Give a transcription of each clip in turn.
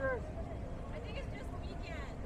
pictures? I think it's just weekends.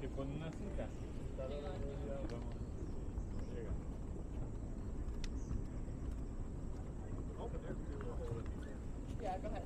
que pone una cita. Yeah, go ahead.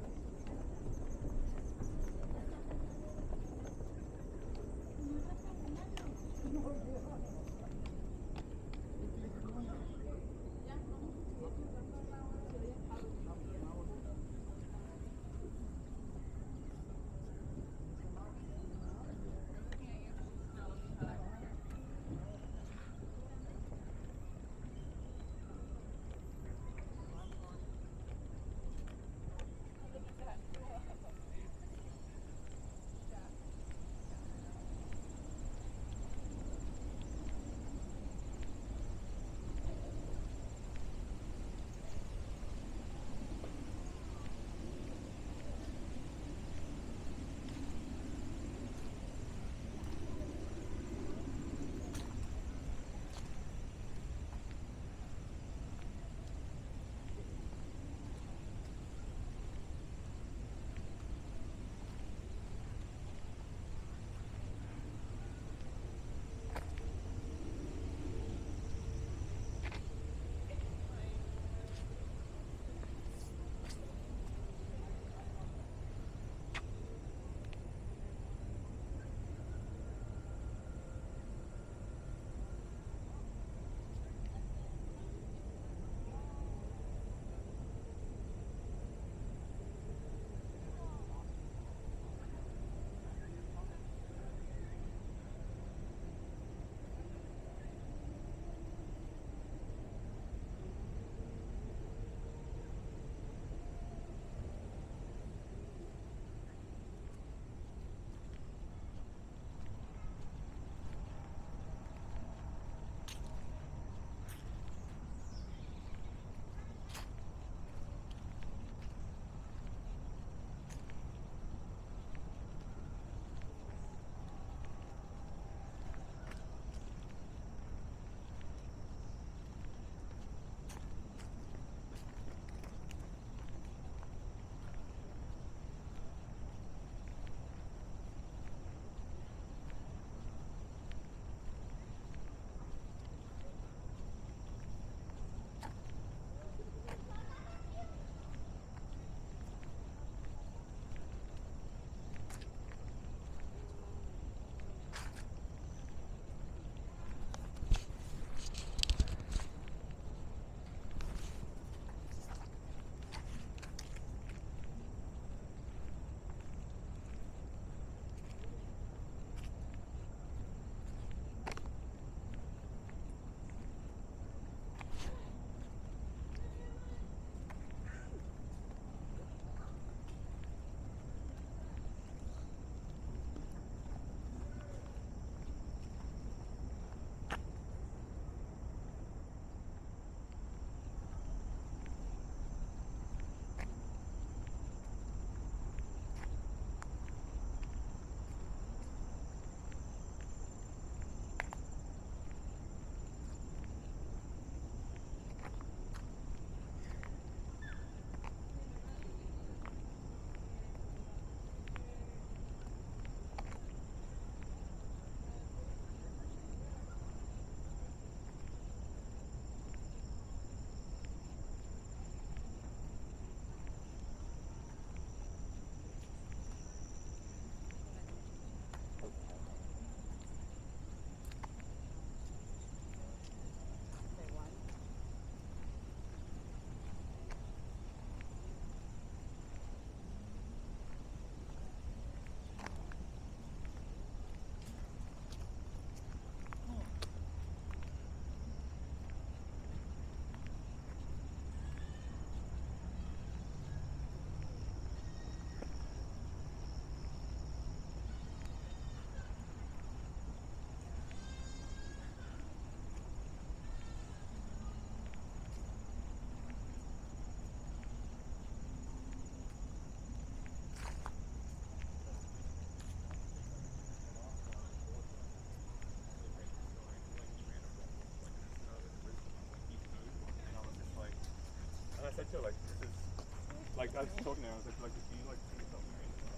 I said to her, like, this is, like, I was talking to her, I was like, if you, like, see yourself married, like,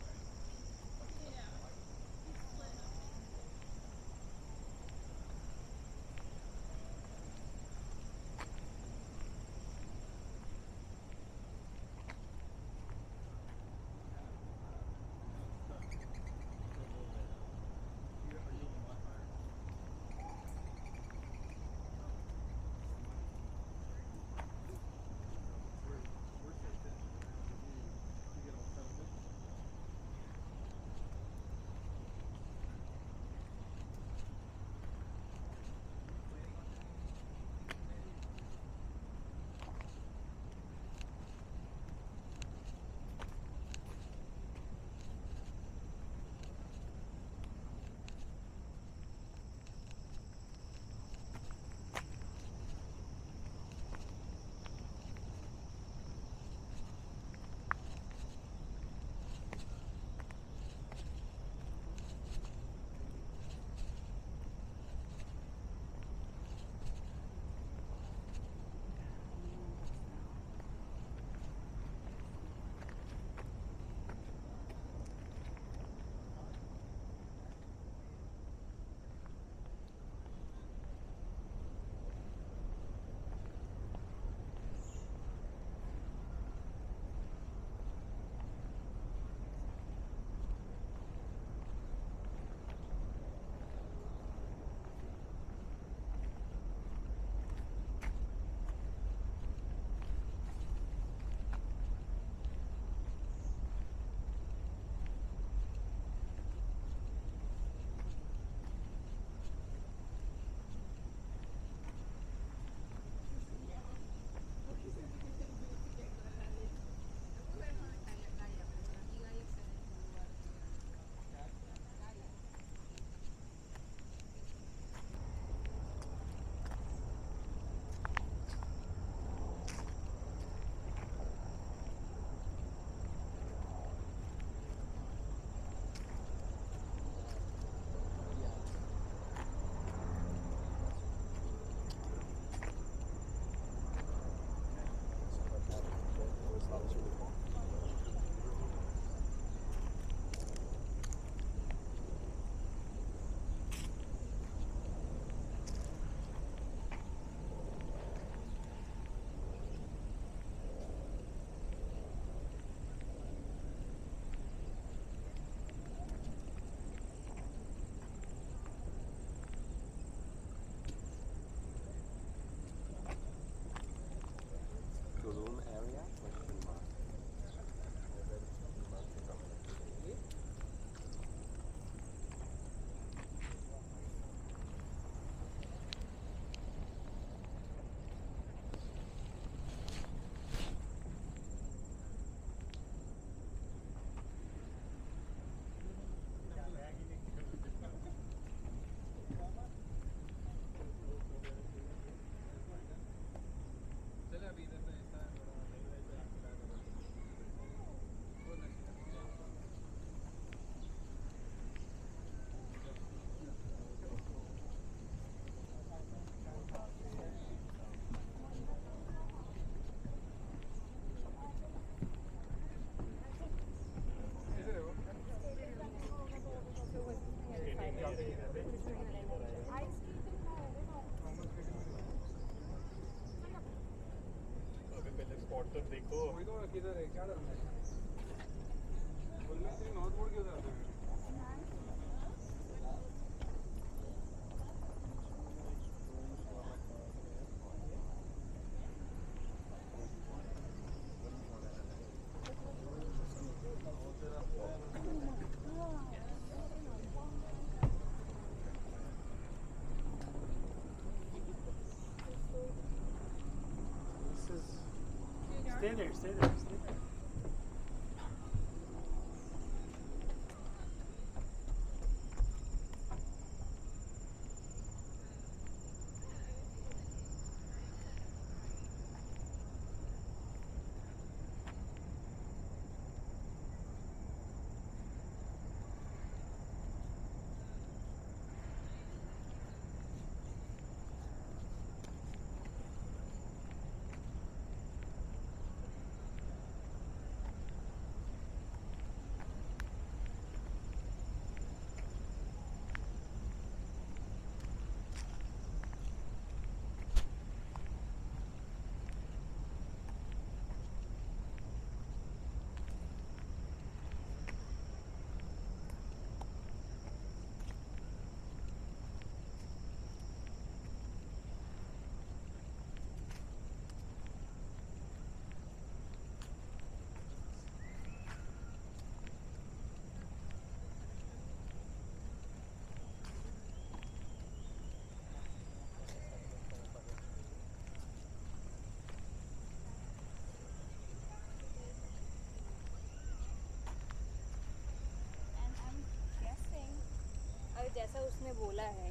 Stay there. जैसा उसने बोला है